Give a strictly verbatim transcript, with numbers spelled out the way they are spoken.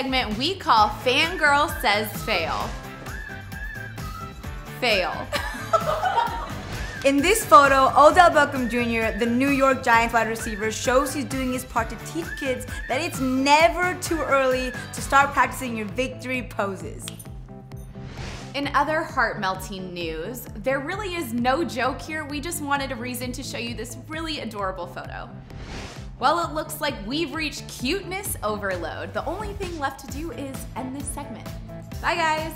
segment we call Fangirl Says Fail. Fail. In this photo, Odell Beckham Junior, the New York Giants wide receiver, shows he's doing his part to teach kids that it's never too early to start practicing your victory poses. In other heart-melting news, there really is no joke here. We just wanted a reason to show you this really adorable photo. Well, it looks like we've reached cuteness overload. The only thing left to do is end this segment. Bye, guys.